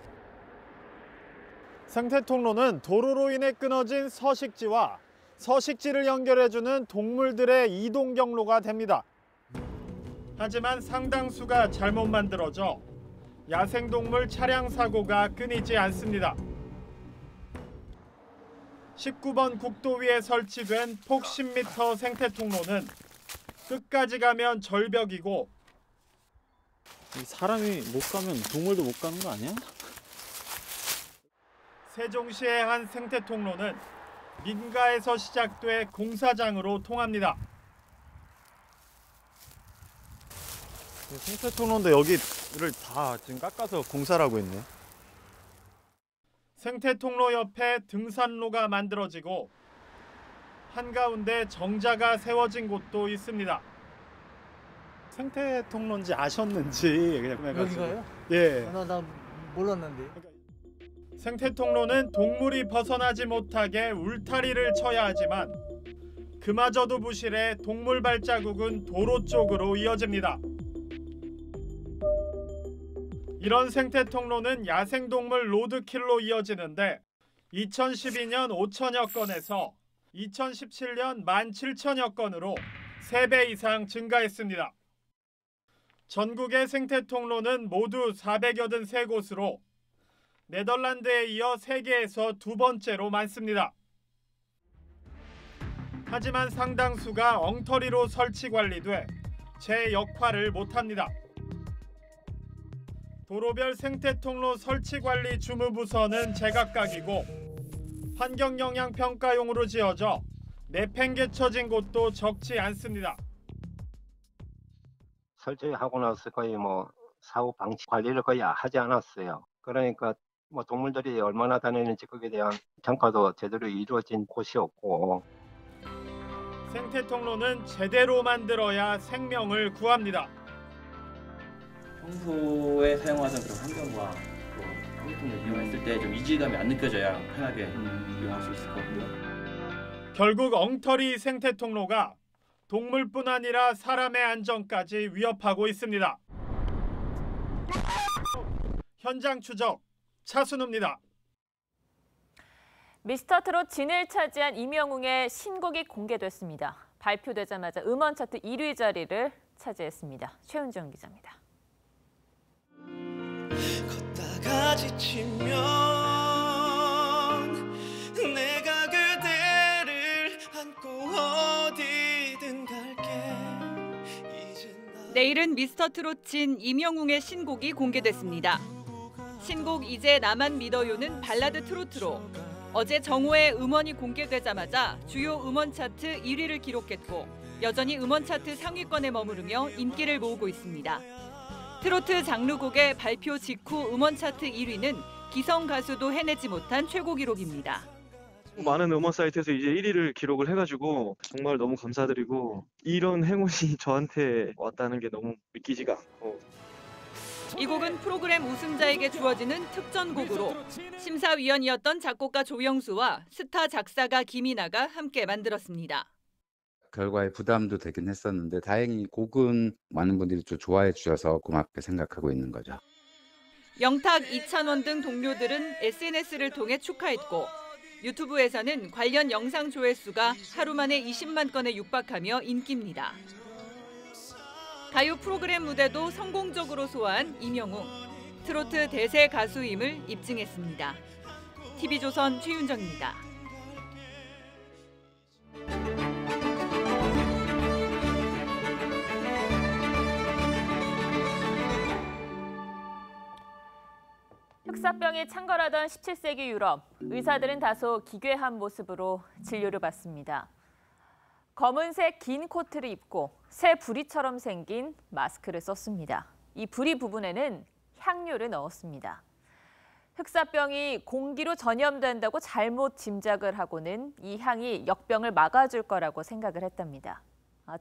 생태통로는 도로로 인해 끊어진 서식지와 서식지를 연결해주는 동물들의 이동 경로가 됩니다. 하지만 상당수가 잘못 만들어져 야생동물 차량 사고가 끊이지 않습니다. 19번 국도 위에 설치된 폭 10m 생태 통로는 끝까지 가면 절벽이고 사람이 못 가면 동물도 못 가는 거 아니야? 세종시의 한 생태 통로는 민가에서 시작돼 공사장으로 통합니다. 생태 통로인데 여기를 다 지금 깎아서 공사를 하고 있네. 생태 통로 옆에 등산로가 만들어지고 한가운데 정자가 세워진 곳도 있습니다. 생태 통로인지 아셨는지 그냥 여기가요? 예. 나 몰랐는데. 생태 통로는 동물이 벗어나지 못하게 울타리를 쳐야 하지만 그마저도 부실해 동물 발자국은 도로 쪽으로 이어집니다. 이런 생태 통로는 야생동물 로드킬로 이어지는데 2012년 5천여 건에서 2017년 17,000여 건으로 3배 이상 증가했습니다. 전국의 생태 통로는 모두 483곳으로 네덜란드에 이어 세계에서 두 번째로 많습니다. 하지만 상당수가 엉터리로 설치 관리돼 제 역할을 못합니다. 도로별 생태통로 설치 관리 주무부서는 제각각이고 환경영향평가용으로 지어져 내팽개쳐진 곳도 적지 않습니다. 설치하고 나서 거의 사후 방치 관리를 거의 하지 않았어요. 그러니까 동물들이 얼마나 다니는지 거기에 대한 평가도 제대로 이루어진 곳이 없고 생태 통로는 제대로 만들어야 생명을 구합니다. 평소에 사용하던 그런 환경과 환경통을 이용했을 때 좀 이질감이 안 느껴져야 편하게 이용할 수 있을 것 같고요. 결국 엉터리 생태 통로가 동물뿐 아니라 사람의 안전까지 위협하고 있습니다. 현장 추적 차순우입니다. 미스터트롯 진을 차지한 임영웅의 신곡이 공개됐습니다. 발표되자마자 음원 차트 1위 자리를 차지했습니다. 최은정 기자입니다. 걷다가 지치면 내가 그대를 안고 어디든 갈게. 이젠 내일은 미스터트롯 진 임영웅의 신곡이 공개됐습니다. 신곡 이제 나만 믿어요는 발라드 트로트로 어제 정오에 음원이 공개되자마자 주요 음원 차트 1위를 기록했고 여전히 음원 차트 상위권에 머무르며 인기를 모으고 있습니다. 트로트 장르곡의 발표 직후 음원 차트 1위는 기성 가수도 해내지 못한 최고 기록입니다. 많은 음원 사이트에서 이제 1위를 기록을 해가지고 정말 너무 감사드리고 이런 행운이 저한테 왔다는 게 너무 믿기지가 않고 이 곡은 프로그램 우승자에게 주어지는 특전곡으로 심사위원이었던 작곡가 조영수와 스타 작사가 김이나가 함께 만들었습니다. 결과에 부담도 되긴 했었는데 다행히 곡은 많은 분들이 좀 좋아해 주셔서 고맙게 생각하고 있는 거죠. 영탁, 이찬원 등 동료들은 SNS를 통해 축하했고 유튜브에서는 관련 영상 조회수가 하루 만에 20만 건에 육박하며 인기입니다. 가요 프로그램 무대도 성공적으로 소화한 임영웅, 트로트 대세 가수임을 입증했습니다. TV조선 최윤정입니다. 흑사병이 창궐하던 17세기 유럽, 의사들은 다소 기괴한 모습으로 진료를 받습니다. 검은색 긴 코트를 입고 새 부리처럼 생긴 마스크를 썼습니다. 이 부리 부분에는 향료를 넣었습니다. 흑사병이 공기로 전염된다고 잘못 짐작을 하고는 이 향이 역병을 막아줄 거라고 생각을 했답니다.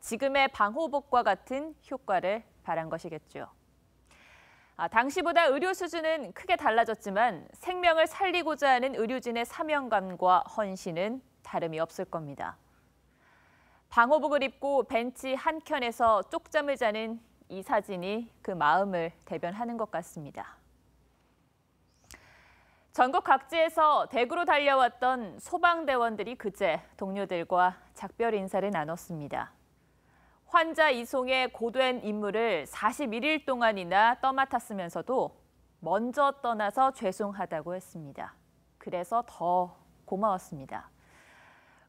지금의 방호복과 같은 효과를 바란 것이겠죠. 당시보다 의료 수준은 크게 달라졌지만 생명을 살리고자 하는 의료진의 사명감과 헌신은 다름이 없을 겁니다. 방호복을 입고 벤치 한켠에서 쪽잠을 자는 이 사진이 그 마음을 대변하는 것 같습니다. 전국 각지에서 대구로 달려왔던 소방대원들이 그제 동료들과 작별 인사를 나눴습니다. 환자 이송에 고된 임무를 41일 동안이나 떠맡았으면서도 먼저 떠나서 죄송하다고 했습니다. 그래서 더 고마웠습니다.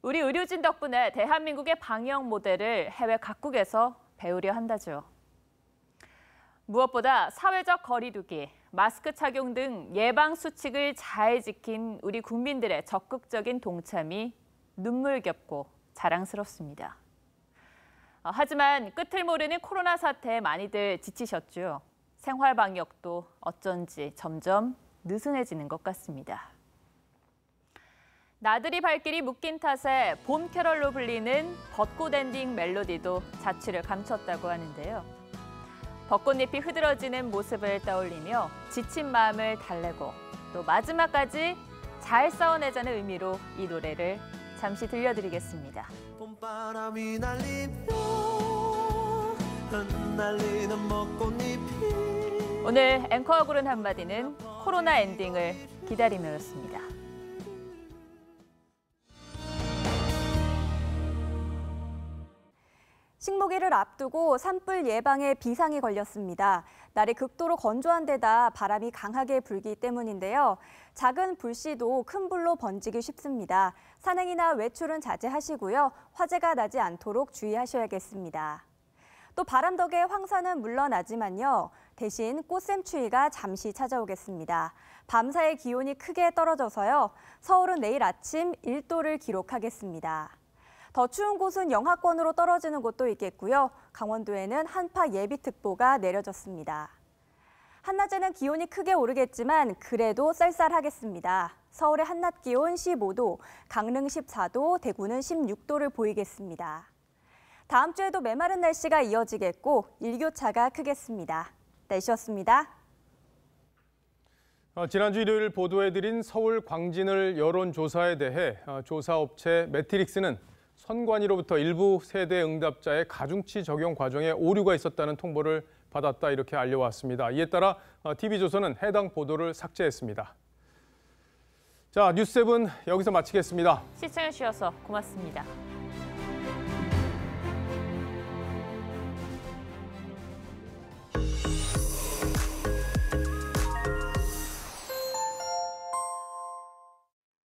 우리 의료진 덕분에 대한민국의 방역 모델을 해외 각국에서 배우려 한다죠. 무엇보다 사회적 거리두기, 마스크 착용 등 예방 수칙을 잘 지킨 우리 국민들의 적극적인 동참이 눈물겹고 자랑스럽습니다. 하지만 끝을 모르는 코로나 사태에 많이들 지치셨죠. 생활 방역도 어쩐지 점점 느슨해지는 것 같습니다. 나들이 발길이 묶인 탓에 봄 캐럴로 불리는 벚꽃 엔딩 멜로디도 자취를 감췄다고 하는데요. 벚꽃잎이 흐드러지는 모습을 떠올리며 지친 마음을 달래고 또 마지막까지 잘 싸워내자는 의미로 이 노래를 잠시 들려드리겠습니다. 봄바람이 날리며 흩날리는 벚꽃잎이 오늘 앵커가 고른 한마디는 코로나 엔딩을 기다리며였습니다. 식목일을 앞두고 산불 예방에 비상이 걸렸습니다. 날이 극도로 건조한 데다 바람이 강하게 불기 때문인데요. 작은 불씨도 큰 불로 번지기 쉽습니다. 산행이나 외출은 자제하시고요. 화재가 나지 않도록 주의하셔야겠습니다. 또 바람 덕에 황사는 물러나지만요. 대신 꽃샘추위가 잠시 찾아오겠습니다. 밤사이 기온이 크게 떨어져서요. 서울은 내일 아침 1도를 기록하겠습니다. 더 추운 곳은 영하권으로 떨어지는 곳도 있겠고요. 강원도에는 한파 예비특보가 내려졌습니다. 한낮에는 기온이 크게 오르겠지만 그래도 쌀쌀하겠습니다. 서울의 한낮 기온 15도, 강릉 14도, 대구는 16도를 보이겠습니다. 다음 주에도 메마른 날씨가 이어지겠고 일교차가 크겠습니다. 날씨였습니다. 지난주 일요일 보도해드린 서울 광진을 여론조사에 대해 조사업체 매트릭스는 선관위로부터 일부 세대 응답자의 가중치 적용 과정에 오류가 있었다는 통보를 받았다 이렇게 알려왔습니다. 이에 따라 TV조선은 해당 보도를 삭제했습니다. 자, 뉴스 7 여기서 마치겠습니다. 시청해주셔서 고맙습니다.